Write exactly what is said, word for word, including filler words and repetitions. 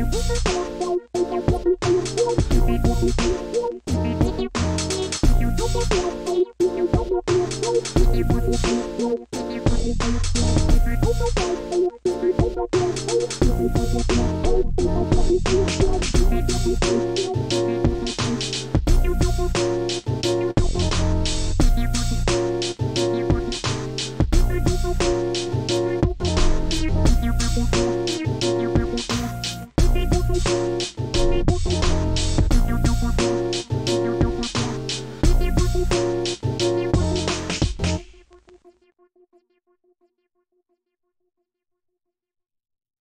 We'll be right back.